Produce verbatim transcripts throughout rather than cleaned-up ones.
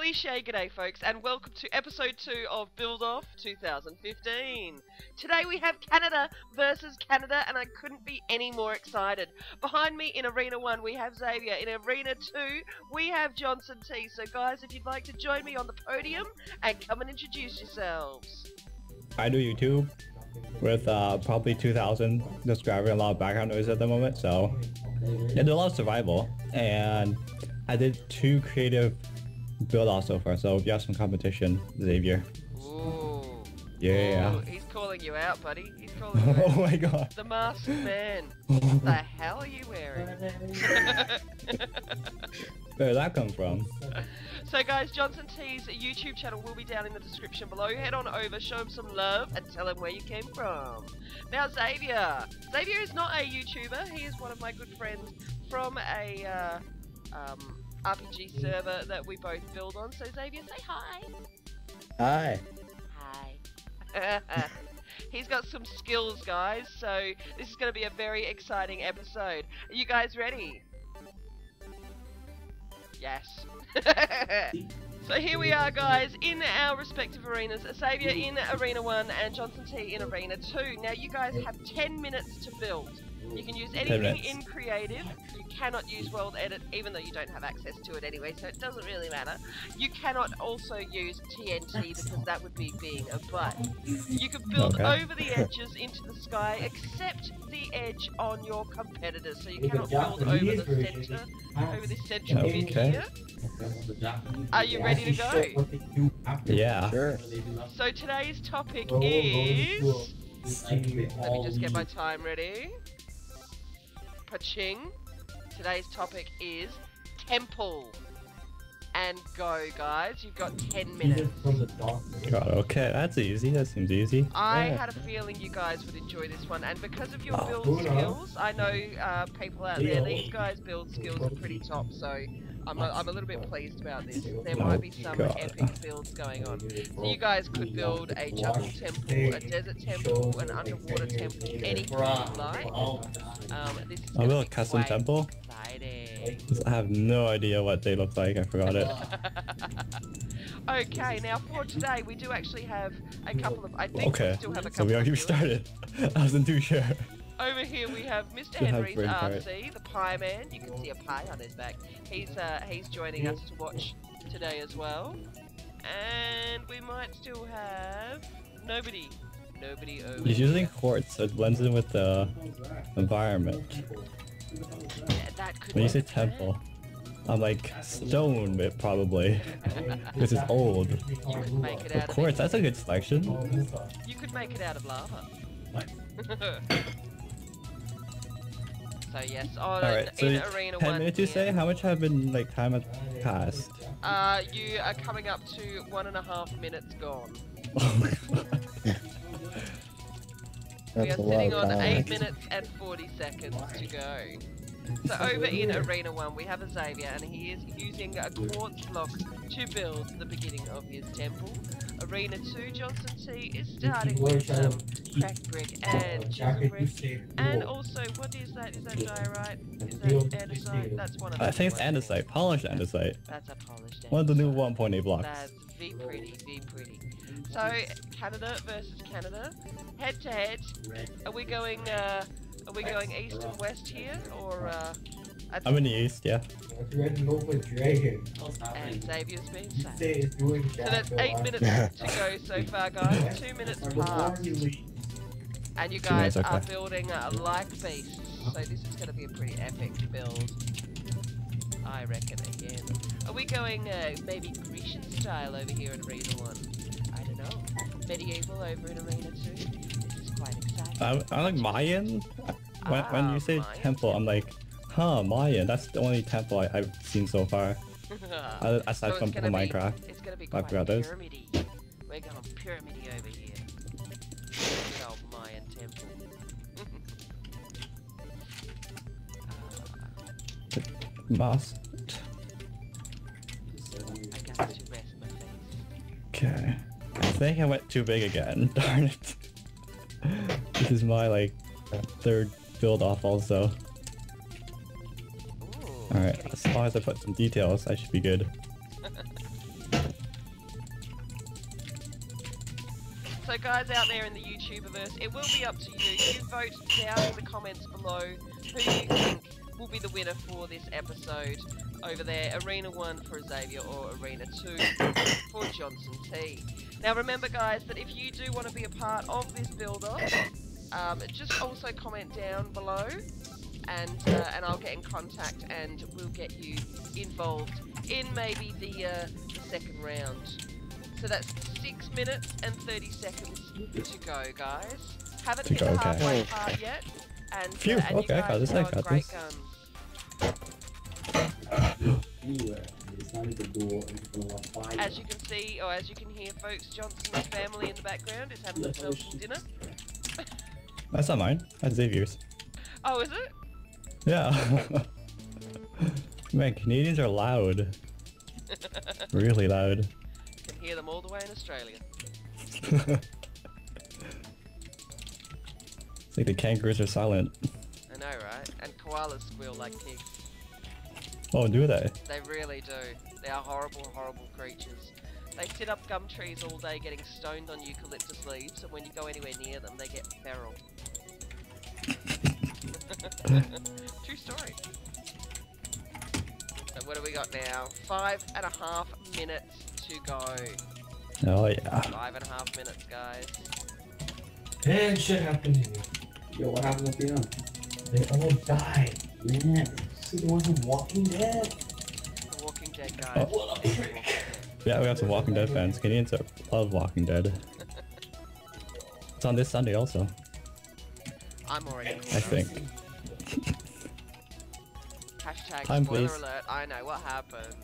cliche, g'day folks, and welcome to episode two of Build-Off twenty fifteen. Today we have Canada versus Canada, and I couldn't be any more excited. Behind me in Arena one we have Xavier, in Arena two we have Johnson T. So guys, if you'd like to join me on the podium and come and introduce yourselves. I do YouTube with uh, probably two thousand subscribers and a lot of background noise at the moment, so yeah, there's a lot of survival, and I did two creative build-offs so far, so if you have some competition, Xavier. Ooh. Yeah. Ooh, he's calling you out, buddy. He's calling you out. Oh my god. The masked man. What the hell are you wearing? Where did that come from? So guys, Johnson T's YouTube channel will be down in the description below. Head on over, show him some love, and tell him where you came from. Now Xavier. Xavier is not a YouTuber. He is one of my good friends from a... Uh, um, R P G server that we both build on. So Xavier, say hi. Hi. Hi. He's got some skills, guys, so this is going to be a very exciting episode. Are you guys ready? Yes. So here we are, guys, in our respective arenas. Xavier in Arena one and Johnson T in Arena two. Now you guys have ten minutes to build. You can use anything in creative. You cannot use world edit, even though you don't have access to it anyway, so it doesn't really matter. You cannot also use T N T because that would be being a butt. You can build okay. over the edges into the sky, except the edge on your competitor, so you cannot build over the center, over the central bit here. Are you ready to go? Yeah. Sure. So today's topic is... Let me just get my time ready. Paching. Today's topic is temple. And go, guys. You've got ten minutes. God, okay. That's easy. That seems easy. I yeah. had a feeling you guys would enjoy this one. And because of your build oh, skills, I know uh, people out there, these guys' build skills are pretty top, so... I'm a, I'm a little bit pleased about this. There might be some God. epic builds going on. So you guys could build a jungle temple, a desert temple, an underwater temple, anything you like. Um, this is a little custom temple? Exciting. I have no idea what they look like, I forgot it. Okay, now for today we do actually have a couple of, I think okay. we still have a couple of... Okay, so we already started. I wasn't too sure. Over here we have Mister Henry's R C, the pie man. You can see a pie on his back. He's uh, he's joining us to watch today as well. And we might still have nobody. Nobody over. He's using quartz, so it blends in with the environment. Yeah, that could when you say temple, I'm like stone, but probably because it's old. You could make it out of quartz. That's a good selection. You could make it out of lava. So yes, on right, so in Arena ten one. Minutes you say? How much have been like time has passed? Uh, you are coming up to one and a half minutes gone. Oh my god. We are sitting on eight minutes and forty seconds to go. So over in Arena One, we have a Xavier, and he is using a quartz block to build the beginning of his temple. Arena Two, Johnson T is starting with some crack brick and chisel brick, and also what is that? Is that diorite? Is that andesite? That's one of the. I think it's andesite, polished andesite. That's a polished andesite. One of the new one point eight blocks. That's v pretty, v pretty. So Canada versus Canada, head to head. Are we going? Uh, Are we going east and west here, or, uh... I'm in the east, yeah. And Xavier's been saved. So that's eight minutes to go so far, guys. Two minutes passed. And you guys okay. are building uh, like beasts, so this is going to be a pretty epic build. I reckon, again. Are we going, uh, maybe Grecian style over here in Arena one? I don't know. Medieval over in Arena two? This is quite exciting. I'm, I'm like Mayan? When, ah, when you say Mayan. Temple, I'm like, huh, Mayan, that's the only temple I, I've seen so far. I, I saw so from Minecraft. It's gonna be quite pyramid-y. We're going pyramid-y over here. Good old Mayan temple. uh, Must. I got to rest my face. Okay. I think I went too big again, darn it. This is my, like, third build off also. Alright, as long as I put some details, I should be good. So guys out there in the YouTuberverse, it will be up to you. You vote down in the comments below who you think will be the winner for this episode. Over there, Arena one for Xavier or Arena two for Johnson T. Now remember guys, that if you do want to be a part of this build-off, um, just also comment down below and, uh, and I'll get in contact and we'll get you involved in maybe the, uh, the second round. So that's six minutes and thirty seconds to go, guys. Haven't hit the halfway part yet. And, Phew, uh, and okay, you guys I just got this. Great guns. As you can see, or as you can hear, folks, Johnson's family in the background is having themselves some dinner. That's not mine. That's Xavier's. Oh, is it? Yeah. Man, Canadians are loud. Really loud. Hear them all the way in Australia. It's like the kangaroos are silent. I know, right? And koalas squeal like pigs. Oh, do they? They really do. They are horrible, horrible creatures. They sit up gum trees all day getting stoned on eucalyptus leaves, and when you go anywhere near them, they get feral. True story. So what do we got now? Five and a half minutes. To go. Oh yeah. Five and a half minutes, guys. And shit happened to you. Yo, what happened at the end? They all died. Man, it wasn't Walking Dead. Walking Dead, guys. Oh. What a freak. Yeah, we have some Walking Dead fans. Canadians love Walking Dead. It's on this Sunday also. I'm already. I think. Hashtag Time, spoiler please. alert. I know what happens.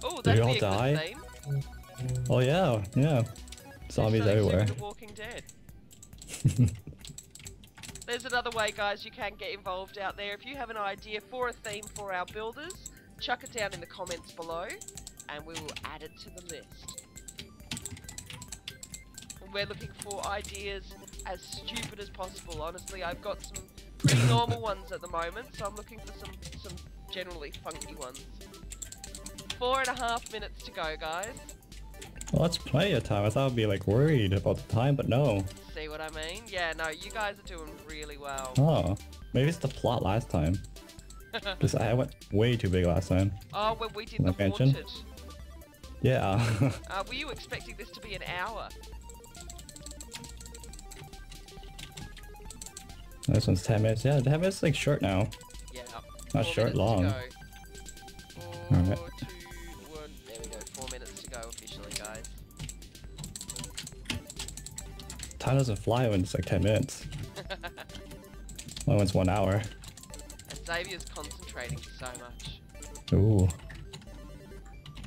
Oh, that's all die? Name. Oh yeah, yeah. Zombies everywhere. The Walking Dead. There's another way, guys. You can get involved out there. If you have an idea for a theme for our builders, chuck it down in the comments below, and we will add it to the list. We're looking for ideas as stupid as possible. Honestly, I've got some pretty normal ones at the moment, so I'm looking for some some generally funky ones. Four and a half minutes to go, guys. Well, that's plenty of time. I thought I'd be like worried about the time, but no. See what I mean? Yeah, no, you guys are doing really well. Oh, maybe it's the plot last time. Just I went way too big last time. Oh, when we did the orchard. Yeah. uh, were you expecting this to be an hour? This one's ten minutes. Yeah, ten minutes is like short now. Yeah. Not short, long. Alright. Time doesn't fly when it's like ten minutes. Well, it's one hour. And Xavier's concentrating so much. Ooh.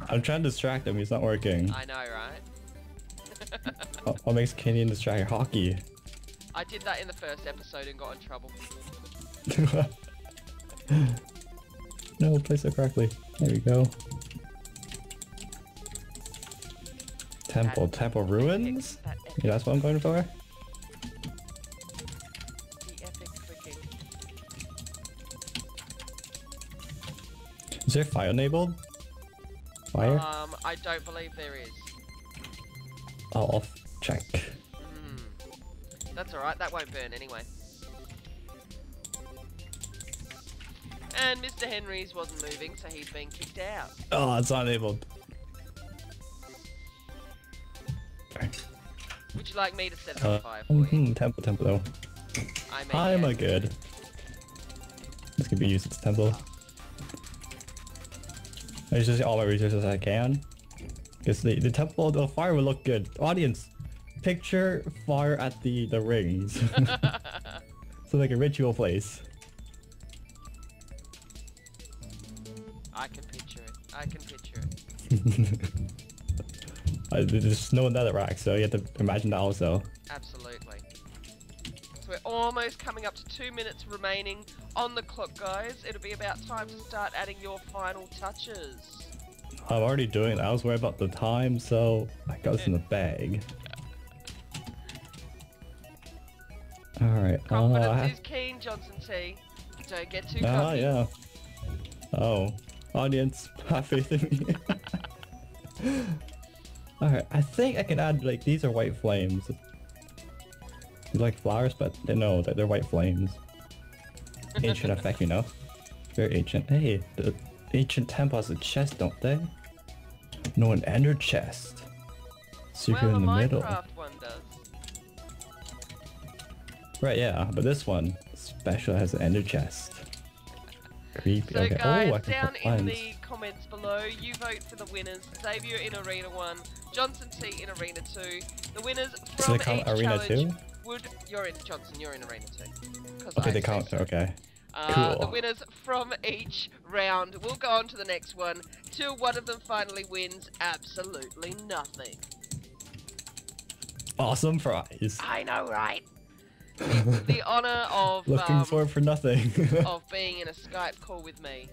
I'm trying to distract him, he's not working. I know, right? What, what makes Canadian distract? Hockey. I did that in the first episode and got in trouble. No, place it correctly. There we go. Temple, that temple ruins? Epic, that epic. Yeah, that's what I'm going for. The epic clicking. Is there fire enabled? Fire? Um, I don't believe there is. Oh, I'll check. Mm. That's alright, that won't burn anyway. And Mister Henry's wasn't moving, so he's been kicked out. Oh, it's enabled. Would you like me to set up a fire for mm-hmm. you? Temple, temple, though. I'm a good. This could be used as temple. I use all my resources I can. Because the, the temple, the fire would look good. Audience, picture fire at the, the rings. So like a ritual place. I can picture it. I can picture it. Uh, there's no another rack, so you have to imagine that also. Absolutely. So we're almost coming up to two minutes remaining on the clock, guys. It'll be about time to start adding your final touches. I'm already doing that. I was worried about the time, so I got this in the bag. Alright. Confidence uh, is keen, Johnson T. Don't get too cocky. Oh, yeah. Oh. Audience, have faith in me. Alright, I think I can add, like, these are white flames. You like flowers, but no, they're white flames. Ancient effect, you know? Very ancient. Hey, the ancient temple has a chest, don't they? No, an ender chest. Secret well, in the, the middle. Minecraft one does. Right, yeah, but this one special has an ender chest. Creepy. So okay. guys, oh, down in lines. the comments below, you vote for the winners. Xavier in Arena One, Johnson T in Arena Two. The winners from so each Arena challenge. Two? Would you're in Johnson? You're in Arena Two. Okay, I they count. So. Okay. Uh, cool. The winners from each round will go on to the next one till one of them finally wins absolutely nothing. Awesome prize. I know, right? The honor of looking um, for it for nothing of being in a Skype call with me.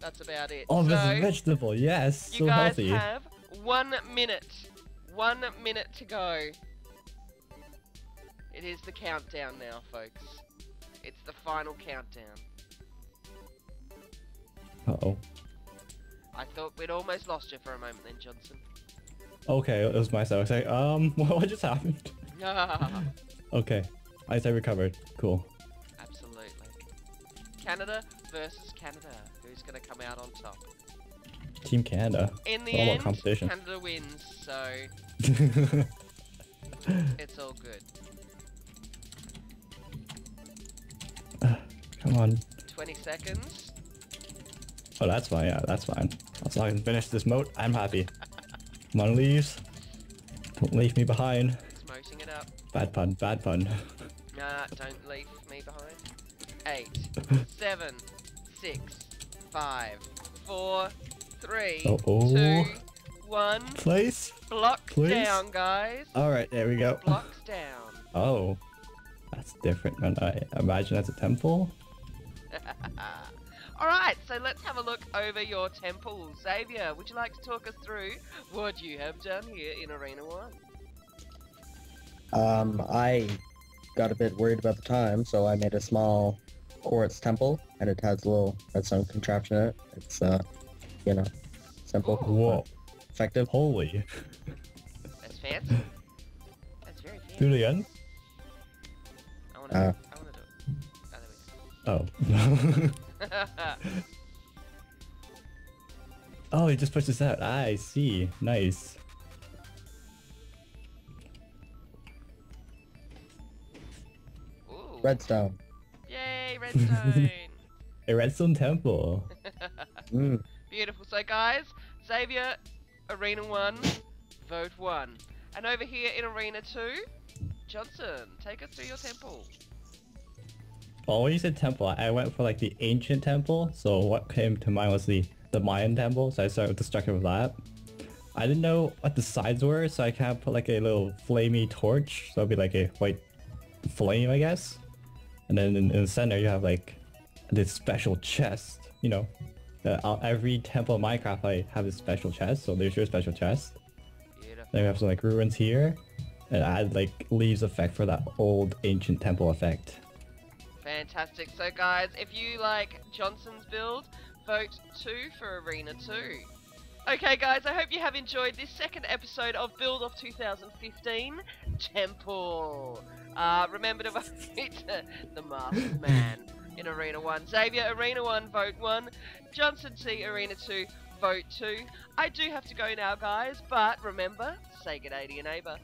That's about it. Oh, so, there's a vegetable. Yes, you so guys healthy. have one minute, one minute to go. It is the countdown now, folks. It's the final countdown. Uh oh. I thought we'd almost lost you for a moment, then, Johnson. Okay, it was myself. I was like, um, what just happened? Okay. I say recovered. Cool. Absolutely. Canada versus Canada. Who's going to come out on top? Team Canada. In the end, Canada wins, so it's all good. Uh, come on. twenty seconds. Oh, that's fine. Yeah, that's fine. As long as I can finish this moat, I'm happy. Come on, leaves. Don't leave me behind. It's moating it up. Bad pun. Bad pun. Nah, don't leave me behind. Eight, seven, six, five, four, three, uh -oh. two, one. Place. Blocks Place. down, guys. All right, there we go. Blocks down. Oh, that's different than I imagine. That's a temple. All right, so let's have a look over your temple, Xavier. Would you like to talk us through what you have done here in Arena One? Um, I. Got a bit worried about the time, so I made a small quartz temple, and it has a little redstone contraption in it. It's uh, you know, simple. Ooh. Whoa! Effective. Holy. That's fancy. That's very fancy. Do it again. I wanna. Uh, I wanna do it. Oh, there we go. Oh. Oh, he just pushed this out. I see. Nice. Redstone. Yay, redstone. A redstone temple. mm. Beautiful. So guys, Xavier, Arena one, vote one. And over here in Arena two, Johnson, take us through your temple. Oh, when you said temple, I went for like the ancient temple. So what came to mind was the, the Mayan temple. So I started with the structure of that. I didn't know what the sides were, so I kind of put like a little flamey torch. So it'd be like a white flame, I guess. And then in the center, you have like this special chest. You know, uh, every temple in Minecraft, I have this special chest. So there's your special chest. Beautiful. Then we have some like ruins here, and add like leaves effect for that old ancient temple effect. Fantastic. So guys, if you like Johnson's build, vote two for Arena Two. Okay guys, I hope you have enjoyed this second episode of Build-Off twenty fifteen Temple. Uh, remember to vote the Masked Man in Arena one. Xavier, Arena one, vote one. Johnson T, Arena two, vote two. I do have to go now, guys, but remember, say good day to your neighbour.